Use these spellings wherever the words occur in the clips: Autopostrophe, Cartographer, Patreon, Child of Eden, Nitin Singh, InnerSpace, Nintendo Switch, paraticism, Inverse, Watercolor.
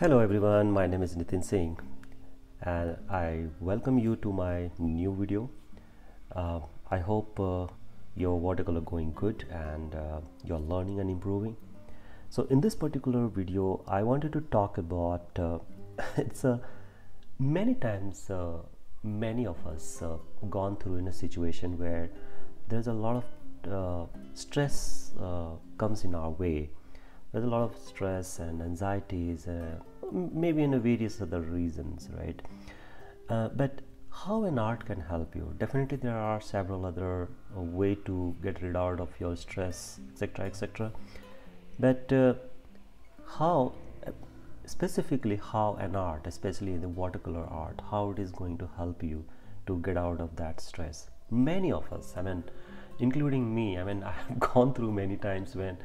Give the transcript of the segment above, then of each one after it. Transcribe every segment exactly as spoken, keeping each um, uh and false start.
Hello everyone, my name is Nitin Singh and I welcome you to my new video. Uh, I hope uh, your watercolor going good and uh, you're learning and improving. So in this particular video, I wanted to talk about, uh, it's uh, many times uh, many of us uh, gone through in a situation where there's a lot of uh, stress uh, comes in our way. There's a lot of stress and anxieties, uh, maybe in various other reasons, right? Uh, but how an art can help you? Definitely there are several other uh, way to get rid out of your stress, etc, et cetera. But uh, how, specifically how an art, especially in the watercolor art, how it is going to help you to get out of that stress? Many of us, I mean, including me, I mean, I have gone through many times when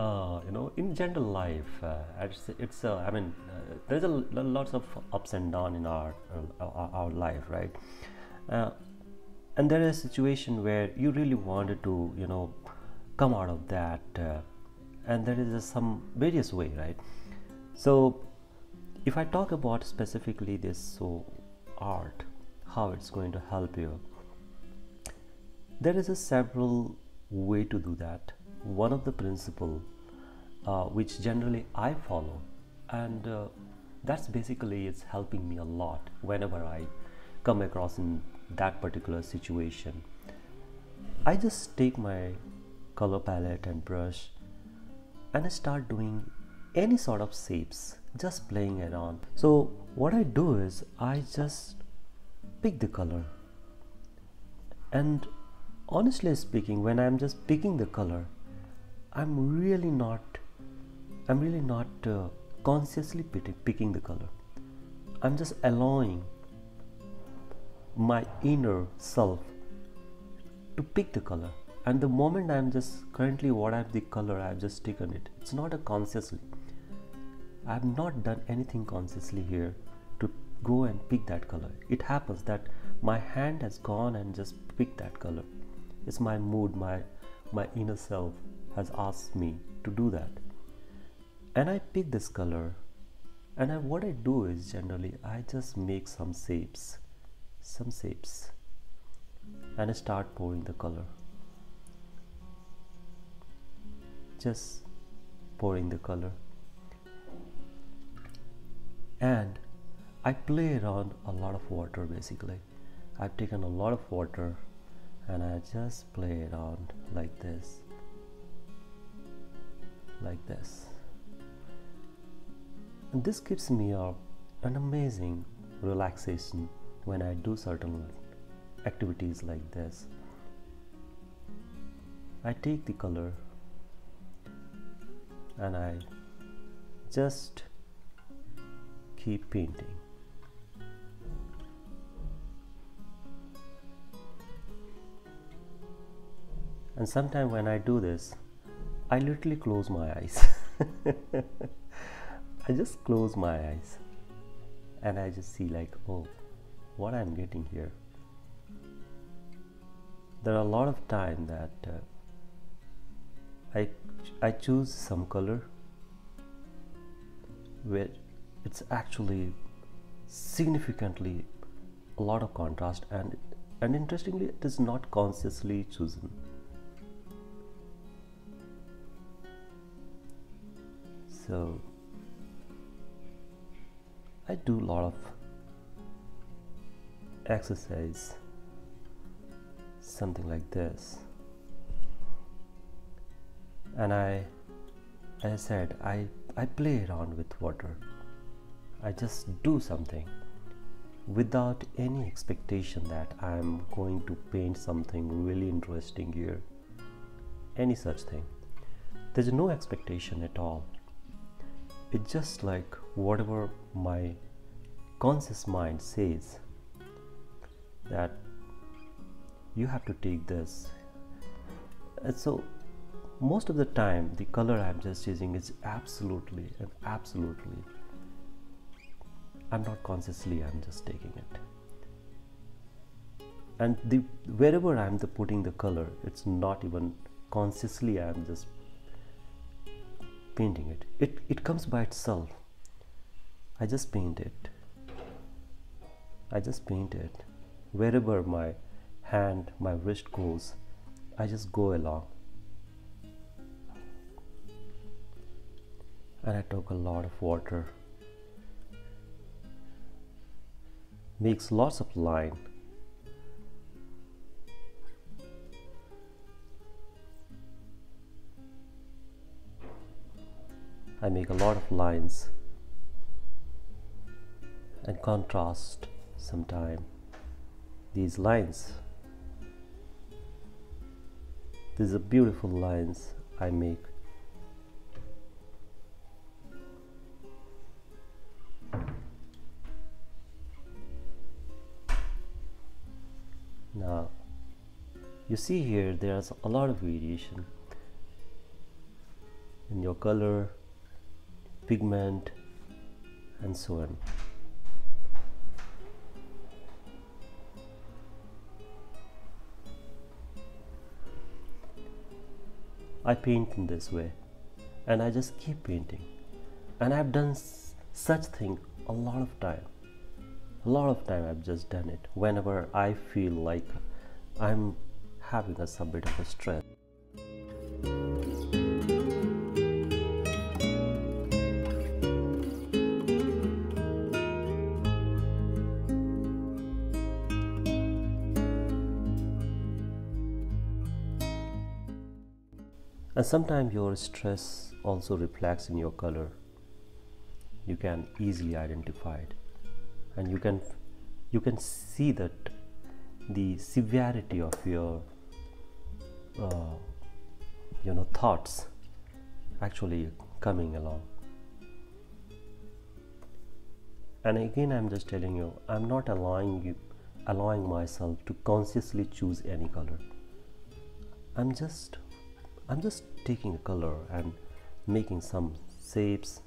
Uh, you know, in general life, uh, it's, it's uh, I mean, uh, there's a lots of ups and downs in our, uh, our our life, right? Uh, and there is a situation where you really wanted to, you know, come out of that, uh, and there is uh, some various way, right? So, if I talk about specifically this, so art, how it's going to help you, there is a several way to do that. One of the principle uh, which generally I follow, and uh, that's basically it's helping me a lot whenever I come across in that particular situation. I just take my color palette and brush and I start doing any sort of shapes, just playing around. So what I do is I just pick the color, and honestly speaking, when I'm just picking the color, I'm really not, I'm really not uh, consciously picking the color. I'm just allowing my inner self to pick the color. And the moment I'm just currently what I've the color, I've just taken it. It's not a consciously. I've not done anything consciously here to go and pick that color. It happens that my hand has gone and just picked that color. It's my mood, my my inner self has asked me to do that, and I pick this color, and I, what I do is generally I just make some shapes some shapes and I start pouring the color, just pouring the color, and I play around a lot of water. Basically I've taken a lot of water and I just play around like this like this and this gives me a, an amazing relaxation when I do certain activities like this. I take the color and I just keep painting. And sometimes when I do this, I literally close my eyes. I just close my eyes and I just see like, oh, what I'm getting here. There are a lot of time that uh, I I choose some color where it's actually significantly a lot of contrast, and and interestingly it is not consciously chosen. So I do a lot of exercise, something like this, and I, as I said, I, I play around with water. I just do something without any expectation that I'm going to paint something really interesting here, any such thing. There's no expectation at all. It's just like whatever my conscious mind says that you have to take this. And so most of the time the color I'm just using is absolutely and absolutely I'm not consciously I'm just taking it, and the wherever I'm the putting the color, it's not even consciously I'm just painting it. It it comes by itself. I just paint it. I just paint it. Wherever my hand, my wrist goes, I just go along. And I took a lot of water. Makes lots of line. I make a lot of lines and contrast sometime these lines. These are beautiful lines I make. Now you see here there's a lot of variation in your color, pigment, and so on. I paint in this way and I just keep painting, and I've done such thing a lot of time. A lot of time I've just done it whenever I feel like I'm having a, some bit of a stress. And sometimes your stress also reflects in your color. You can easily identify it, and you can you can see that the severity of your uh, you know thoughts actually coming along. And again, I'm just telling you, I'm not allowing you allowing myself to consciously choose any color. I'm just I'm just taking a color and making some shapes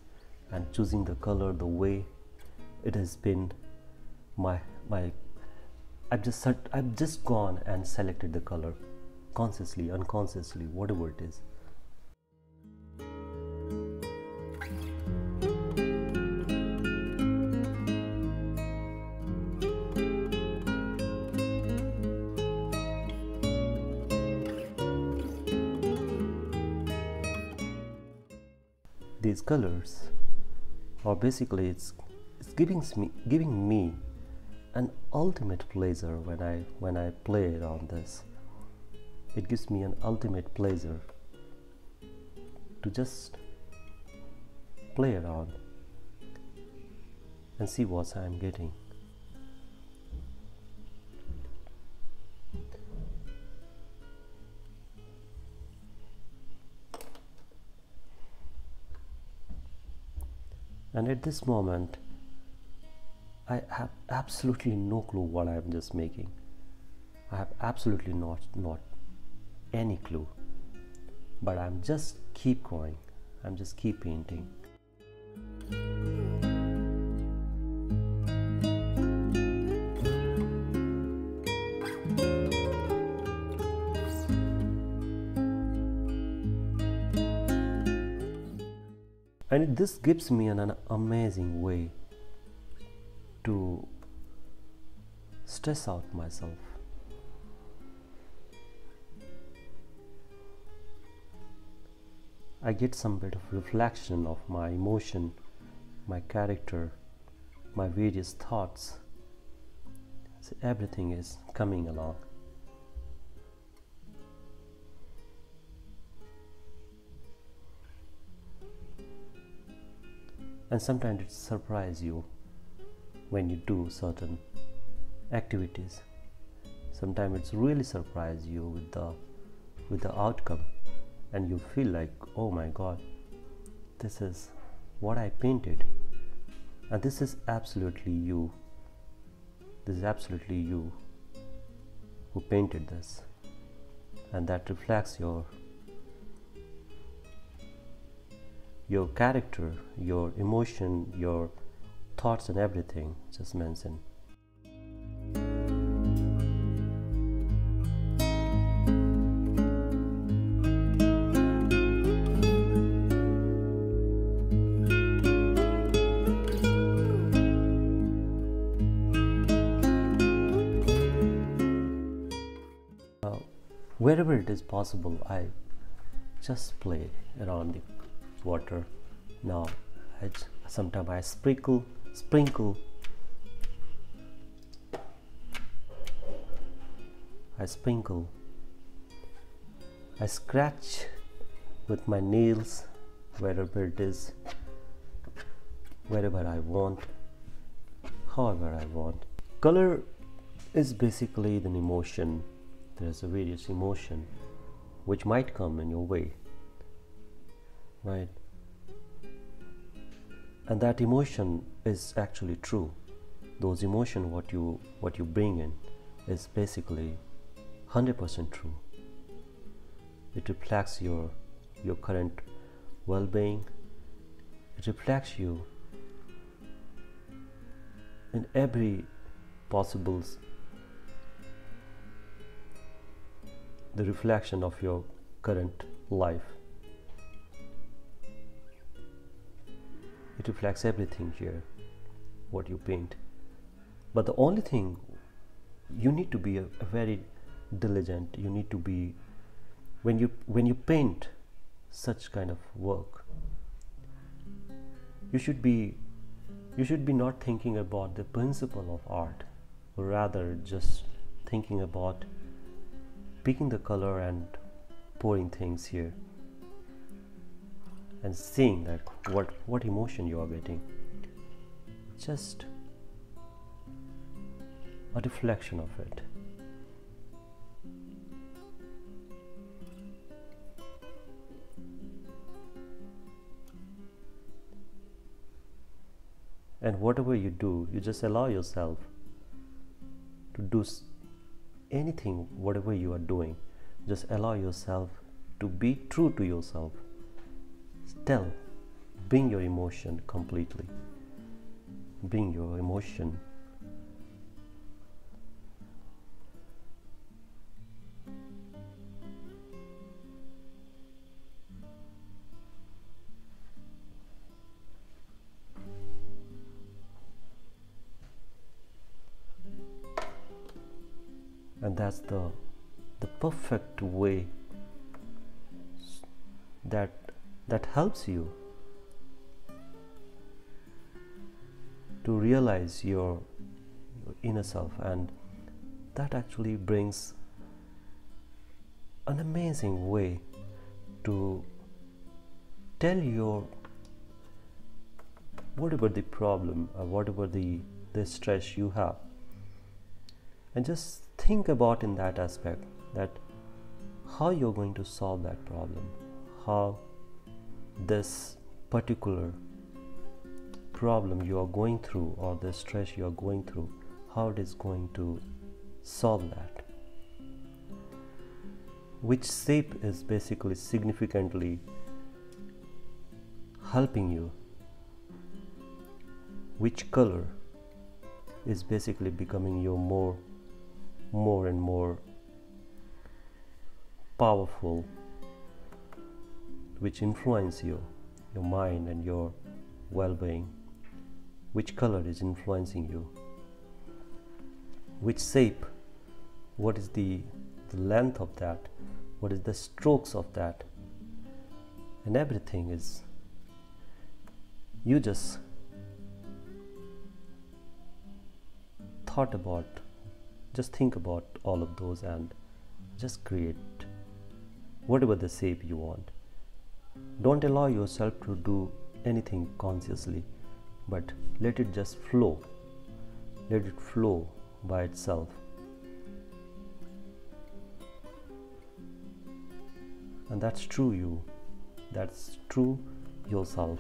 and choosing the color the way it has been. My my, I've just I've just gone and selected the color, consciously, unconsciously, whatever it is. These colors, or basically it's it's giving me giving me an ultimate pleasure when I when I play it on this. It gives me an ultimate pleasure to just play around and see what I'm getting. And at this moment, I have absolutely no clue what I am just making. I have absolutely not, not any clue. But I'm just keep going. I'm just keep painting. And this gives me an, an amazing way to stress out myself. I get some bit of reflection of my emotion, my character, my various thoughts. So everything is coming along. And sometimes it surprises you when you do certain activities. Sometimes it's really surprises you with the with the outcome, and you feel like, oh my God, this is what I painted, and this is absolutely you. This is absolutely you who painted this, and that reflects your. your character, your emotion, your thoughts, and everything just mentioned. wherever it is possible, I just play around the water. Now I sometimes I sprinkle sprinkle I sprinkle I scratch with my nails wherever it is, wherever I want, however I want. Color is basically an emotion. There's a various emotion which might come in your way, right? And that emotion is actually true. Those emotion what you what you bring in is basically one hundred percent true. It reflects your your current well-being. It reflects you in every possible, the reflection of your current life. It reflects everything here what you paint. But the only thing, you need to be a, a very diligent, you need to be, when you when you paint such kind of work, you should be you should be not thinking about the principle of art, rather just thinking about picking the color and pouring things here and seeing that what what emotion you are getting. Just a reflection of it. And whatever you do, you just allow yourself to do anything, whatever you are doing, just allow yourself to be true to yourself. Still, bring your emotion completely. Bring your emotion. And that's the the perfect way that that helps you to realize your, your inner self, and that actually brings an amazing way to tell your whatever the problem or whatever the, the stress you have, and just think about in that aspect that how you're going to solve that problem, how this particular problem you are going through or the stress you are going through, how it is going to solve that, which shape is basically significantly helping you, which color is basically becoming your more more and more powerful, which influence you, your mind and your well-being, which color is influencing you, which shape, what is the, the length of that, what is the strokes of that, and everything is, you just thought about. Just think about all of those and just create whatever the shape you want. Don't allow yourself to do anything consciously, but let it just flow. Let it flow by itself. And that's true you. That's true yourself.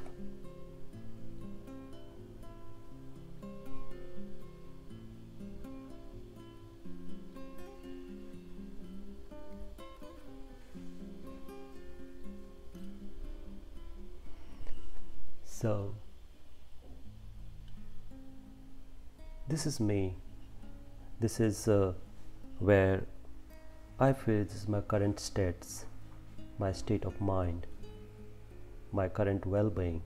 So, this is me. This is uh, where I feel this is my current states, my state of mind, my current well-being.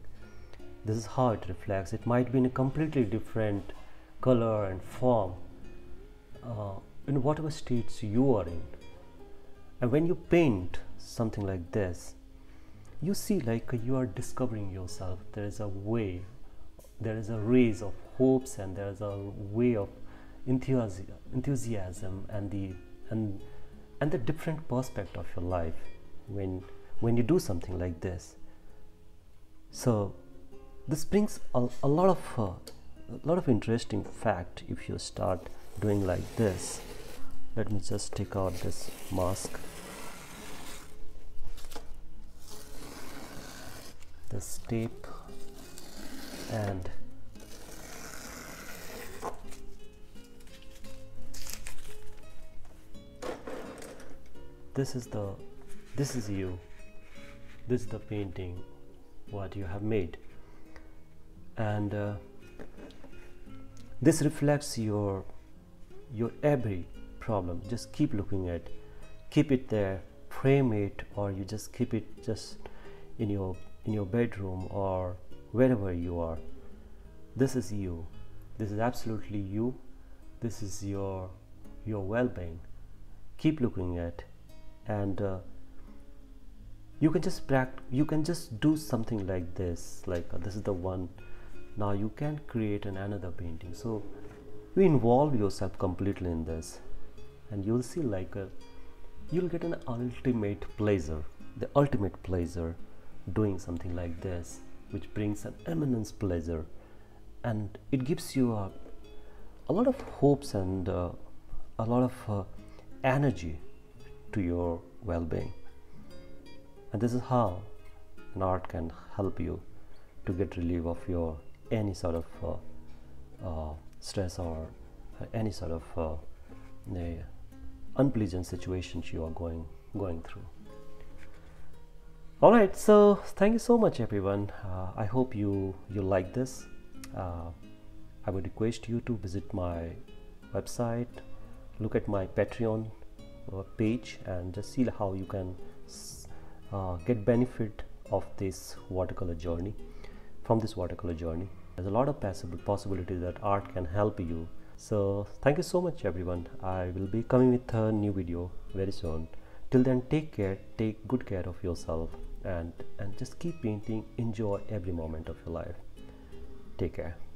This is how it reflects. It might be in a completely different color and form uh, in whatever states you are in. And when you paint something like this, you see like you are discovering yourself. There is a way, there is a rays of hopes, and there is a way of enthusiasm and the and and the different perspective of your life when when you do something like this. So this brings a, a lot of uh, a lot of interesting fact if you start doing like this. Let me just take out this mask. This tape, and this is the this is you. This is the painting what you have made, and uh, this reflects your your every problem. Just keep looking at, keep it there, frame it, or you just keep it just in your in your bedroom or wherever you are. This is you. This is absolutely you. This is your your well-being. Keep looking at, and uh, you can just practice. You can just do something like this. Like uh, this is the one. Now you can create an another painting. So you involve yourself completely in this, and you'll see like a, you'll get an ultimate pleasure. The ultimate pleasure. Doing something like this, which brings an immense pleasure, and it gives you a, a lot of hopes and uh, a lot of uh, energy to your well-being. And this is how an art can help you to get relief of your any sort of uh, uh, stress or any sort of uh, the unpleasant situations you are going going through. All right, so thank you so much everyone. uh, I hope you you like this. uh, I would request you to visit my website, look at my Patreon uh, page, and just see how you can uh, get benefit of this watercolor journey from this watercolor journey. There's a lot of possible possibilities that art can help you. So thank you so much everyone. I will be coming with a new video very soon. Till then, take care, take good care of yourself, and and just keep painting. Enjoy every moment of your life. Take care.